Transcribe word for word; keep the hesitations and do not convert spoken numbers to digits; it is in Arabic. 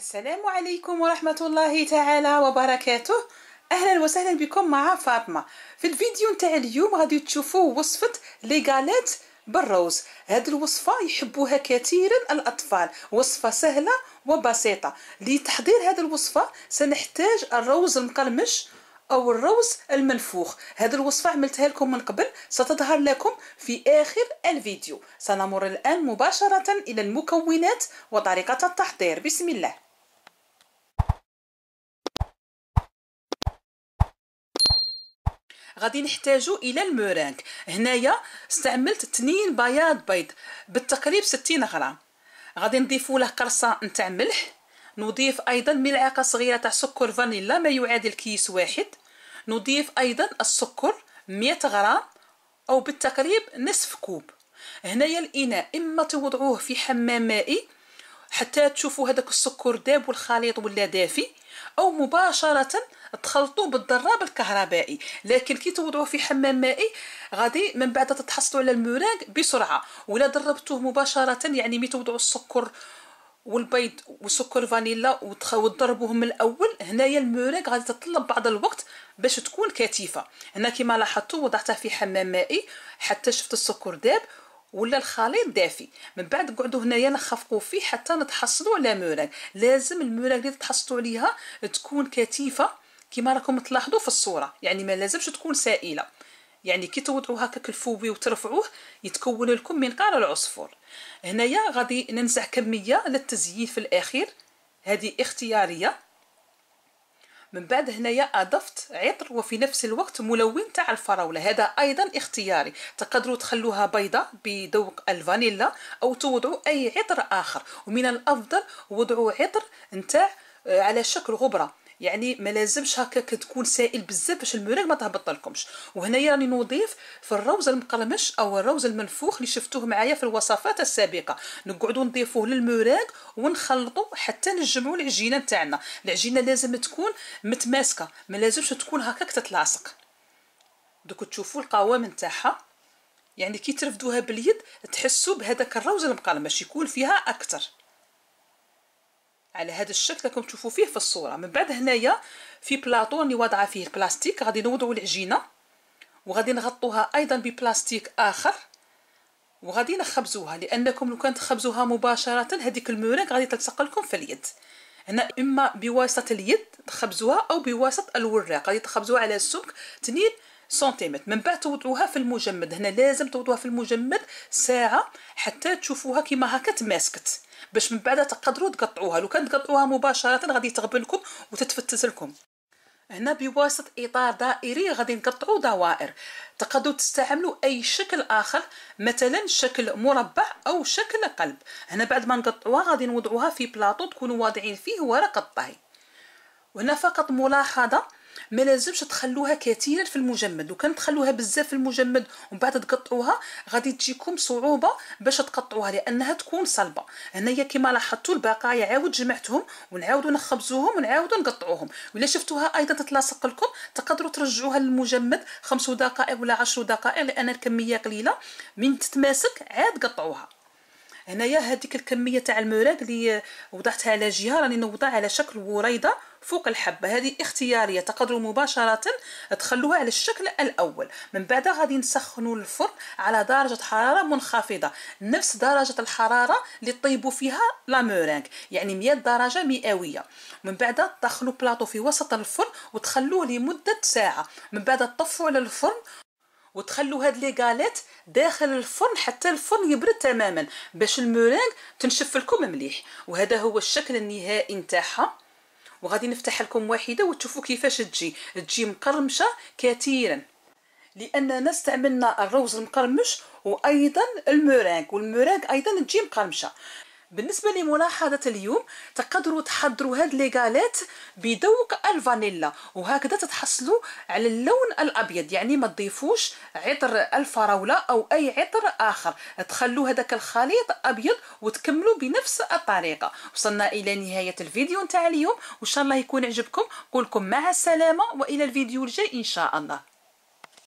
السلام عليكم ورحمة الله تعالى وبركاته. أهلا وسهلا بكم مع فاطمة. في الفيديو نتاع اليوم غادي تشوفوا وصفة ليغالات بالروز. هذه الوصفة يحبوها كثيرا الأطفال، وصفة سهلة وبسيطة. لتحضير هذه الوصفة سنحتاج الروز المقرمش أو الروز المنفوخ. هذه الوصفة عملتها لكم من قبل، ستظهر لكم في آخر الفيديو. سنمر الآن مباشرة إلى المكونات وطريقة التحضير. بسم الله. غادي نحتاجو الى المورانك. هنايا استعملت اثنين بياض بيض بالتقريب ستين غرام. غادي نضيفو له قرصه نتاع ملح، نضيف ايضا ملعقه صغيره تاع سكر فانيلا ما يعادل كيس واحد، نضيف ايضا السكر مية غرام او بالتقريب نصف كوب. هنايا الاناء اما توضعوه في حمام مائي حتى تشوفوا هذاك السكر داب والخليط ولا دافي، او مباشره تخلطوه بالضراب الكهربائي. لكن كي توضعوه في حمام مائي غادي من بعد تتحصلوا على المورانك بسرعه. ولا ضربتوه مباشره، يعني مي توضعوا السكر والبيض وسكر فانيلا وتضربوهم من الاول، هنايا المورانك غادي تطلب بعض الوقت باش تكون كثيفه. هنا كما لاحظتوا وضعته في حمام مائي حتى شفت السكر داب ولا الخليط دافي. من بعد قعدوا هنايا نخفقوا فيه حتى نتحصلوا على مورانك. لازم المورانك اللي تحصلوا عليها تكون كثيفه كما راكم تلاحظوا في الصوره، يعني ما لازمش تكون سائله. يعني كي توضعوه هكاك الفوي وترفعوه يتكون لكم منقار العصفور. هنايا غادي ننزع كميه للتزيين في الاخير، هذه اختياريه. من بعد هنايا اضفت عطر وفي نفس الوقت ملون تاع الفراوله، هذا ايضا اختياري. تقدروا تخلوها بيضه بذوق الفانيلا او توضعوا اي عطر اخر، ومن الافضل وضعوا عطر نتاع على شكل غبره، يعني ما لازمش هكاك تكون سائل بزاف باش المورانك ما تهبط لكمش. وهنايا راني نضيف في الروز المقرمش او الروز المنفوخ اللي شفتوه معايا في الوصفات السابقه. نقعدوا نضيفوه للمورانك ونخلطوا حتى نجمعوا العجينه نتاعنا. العجينه لازم تكون متماسكه، ما لازمش تكون هكاك تتلاصق. دوك تشوفوا القوام نتاعها، يعني كي ترفدوها باليد تحسوا بهذاك الروز المقرمش يكون فيها اكثر على هذا الشكل راكم تشوفوا فيه في الصوره. من بعد هنايا في بلاطو اللي واضعه فيه البلاستيك غادي نوضعوا العجينه وغادي نغطوها ايضا ببلاستيك اخر وغادي نخبزوها، لانكم لو كان تخبزوها مباشره هذيك المورانك غادي تلتصق لكم في اليد. هنا اما بواسطه اليد تخبزوها او بواسطه الوراق، غادي تخبزوها على السمك اثنين سنتيمتر. من بعد توضعوها في المجمد. هنا لازم توضعوها في المجمد ساعه حتى تشوفوها كيما هكا تماسكت، باش من بعد تقدروا تقطعوها. لو كان تقطعوها مباشره غادي تغبن لكم وتتفتت لكم. هنا بواسطه اطار دائري غادي نقطعوا دوائر. تقدروا تستعملوا اي شكل اخر، مثلا شكل مربع او شكل قلب. هنا بعد ما نقطعوها غادي نوضعوها في بلاطو تكونوا واضعين فيه ورق الطهي. وهنا فقط ملاحظه، ما لازمش تخلوها كثيرا في المجمد. وكان تخلوها بزاف في المجمد ومن بعد تقطعوها غادي تجيكم صعوبه باش تقطعوها لانها تكون صلبه. هنايا كما لاحظتوا البقايا عاود جمعتهم ونعاودوا نخبزوهم ونعاودوا نقطعوهم. ولا شفتوها ايضا تتلاصق لكم تقدروا ترجعوها للمجمد خمس دقائق ولا عشر دقائق، لان الكميه قليله. من تتماسك عاد قطعوها. هنايا هذيك الكميه تاع المورانك اللي وضعتها على جهه راني نوضعها على شكل وريضه فوق الحبه، هذه اختياريه. تقدروا مباشره تخلوها على الشكل الاول. من بعد غادي نسخنوا الفرن على درجه حراره منخفضه، نفس درجه الحراره اللي طيبوا فيها لا مورانك، يعني مية درجه مئويه. من بعد تدخلوا بلاطو في وسط الفرن وتخلوه لمده ساعه. من بعد تطفوا على الفرن وتخلوا هاد ليغالات داخل الفرن حتى الفرن يبرد تماما باش المورانك تنشف لكم مليح. وهذا هو الشكل النهائي نتاعها. وغادي نفتح لكم واحده وتشوفوا كيفاش تجي. تجي مقرمشه كثيرا لاننا استعملنا الروز المقرمش وايضا المورانك، والمورانك ايضا تجي مقرمشه. بالنسبه لملاحظه اليوم، تقدروا تحضروا هاد ليغالات بذوق الفانيلا وهكذا تتحصلوا على اللون الابيض، يعني ما تضيفوش عطر الفراوله او اي عطر اخر، تخلوا هذاك الخليط ابيض وتكملوا بنفس الطريقه. وصلنا الى نهايه الفيديو نتاع اليوم، وان شاء الله يكون عجبكم. نقول لكم مع السلامه والى الفيديو الجاي ان شاء الله.